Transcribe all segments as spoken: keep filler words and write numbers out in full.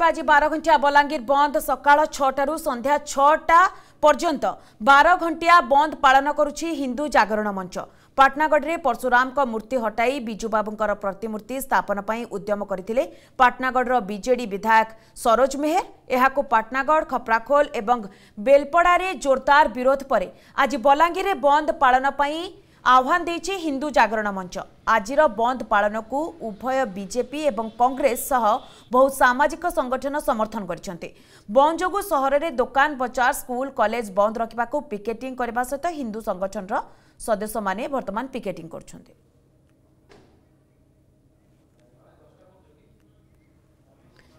आज बार घंटिया बलांगीर बंद सकाळ छह संध्या छह पर्यंत बार घंटिया बंद पालन करुछि हिंदू जागरण मंच। पटनागढ़ में परशुराम का मूर्ति हटाई विजू बाबू प्रतिमूर्ति स्थापन पर उद्यम करते पटनागढ़ बीजेडी विधायक सरोज मेहर यह पटनागढ़ खप्राखोल और बेलपड़ा रे जोरदार विरोध पर आज बलांगीर में बंद पालन पर आह्वान देछि हिंदू जागरण मंच। आजिर बंद पालन को उभय बीजेपी एवं कांग्रेस सह बहु सामाजिक संगठन समर्थन करछन्ते। बंद जोगु शहर रे दुकान बजार स्कूल कॉलेज बंद रखा पिकेटिंग करबा सहित हिंदू संगठन रो सदस्य माने वर्तमान पिकेटिंग करछन्ते।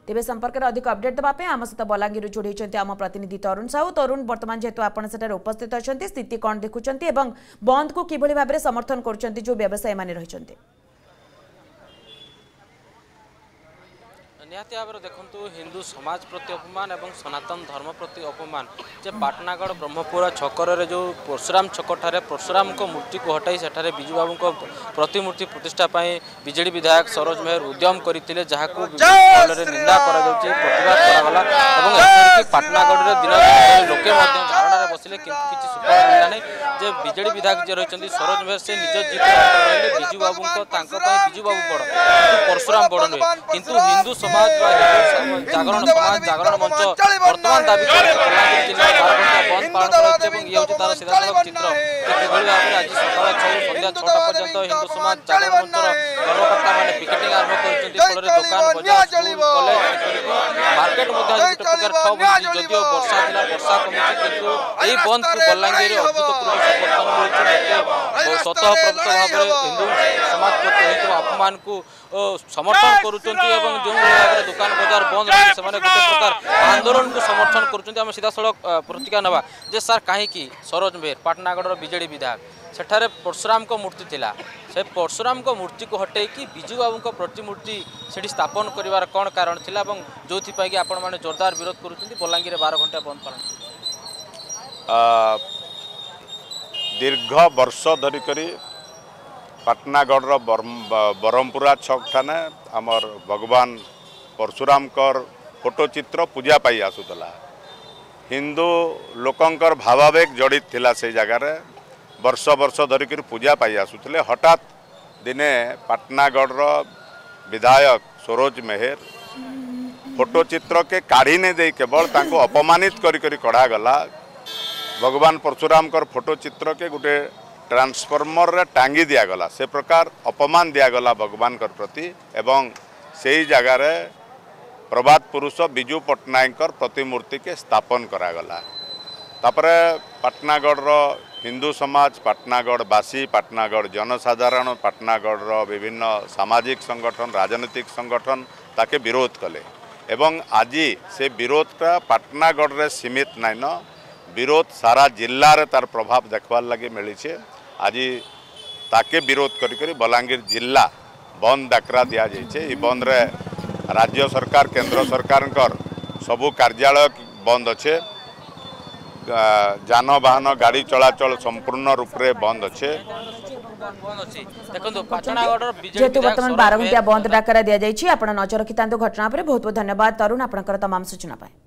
तेबे संपर्क में अधिक अपडेट देवाई आम सहित बलांगीर जोड़े आम प्रतिनिधि तरुण साहू। तरुण, बर्तमान जेहेतु आपण सेठारे उपस्थित अच्छा स्थिति कौन देखुंत और बंद को किभली भाव में समर्थन करुंत जो व्यवसायी माने रहिसंते? निहाती भाव देखु हिंदू समाज प्रति अपमान और सनातन धर्म प्रति अपमान जे पटनागढ़ ब्रह्मपुर छकर जो परशुराम छक ठारे परशुराम को मूर्ति को हटाई सेठारे बिजू बाबू को प्रतिमूर्ति प्रतिष्ठा पाई बीजेडी विधायक सरोज मेहर उद्यम करते जहाँ निंदा कर पटनागढ़ दिन लोके धारणा बसिले किसी सुफल मिलना नहीं। जे बीजेडी विधायक जे रही सरोज मेहर से निज जीत बीजू बाबू बीजू बाबू बड़ परशुराम बड़ नुहे किंतु हिंदू समाज जागरण समाज जागरण मंच वर्तमान दावी अपमान को समर्थन कर दुकान बाजार बंद रखी गोटे प्रकार आंदोलन को समर्थन करें। सीधा सड़क प्रतिक्रिया नवा जे सर कहीं सरोज मेहर पटनागढ़ बीजेडी विधायक सेठारे परशुराम को मूर्ति थिला से परशुराम को मूर्ति को हटे कि बिजू बाबू को प्रतिमूर्ति से स्थापन करिवार कौन कारण थिला जो कि आपण माने जोरदार विरोध करुछन्ति। बलांगीर बारह घंटा बंद पालन दीर्घ वर्ष धरिकी पटनागढ़ ब्रह्मपुरा छक थाना आमर भगवान परशुराम कर फोटो चित्र पूजा पाई आसुला हिंदू लोकंकर भावावेग जड़ित थिला से जगार वर्ष वर्ष धरिकी पूजा पाई आसुले हठात दिने पटनागढ़ विधायक सरोज मेहर फोटो चित्र के काढ़ी ने दे केवल तांको अपमानित करी कड़ा गला भगवान परशुराम कर फोटो चित्र के गोटे ट्रांसफर्मर रे टांगी दिगला से प्रकार अपमान दिगला भगवान कर प्रति एवं से ही जगार प्रभात पुरुष बीजू पटनायक प्रतिमूर्ति के स्थापन करागला। तापरे पटनागढ़ हिंदू समाज पटनागढ़वासी पटनागढ़ जनसाधारण पटनागढ़ विभिन्न सामाजिक संगठन राजनीतिक संगठन ताके विरोध कले एवं आज से विरोधटा पटनागढ़ रे सीमित नाइन विरोध सारा जिल्ला रे तार प्रभाव देखबार लगे मिली छे। आज ताके विरोध करी बलांगीर जिला बंद डाकरा दि जाइए। बंद रे राज्य सरकार केंद्र सरकार सबू कार्यालय बंद अच्छे जानवाहन गाड़ी चलाचल संपूर्ण रूप से बंद अच्छे। जेतु वर्तमान बारह घंटा बंद डाकरा दि जाइए। नजर रखिता घटना पर बहुत बहुत धन्यवाद तरुण आपनकर तमाम सूचना।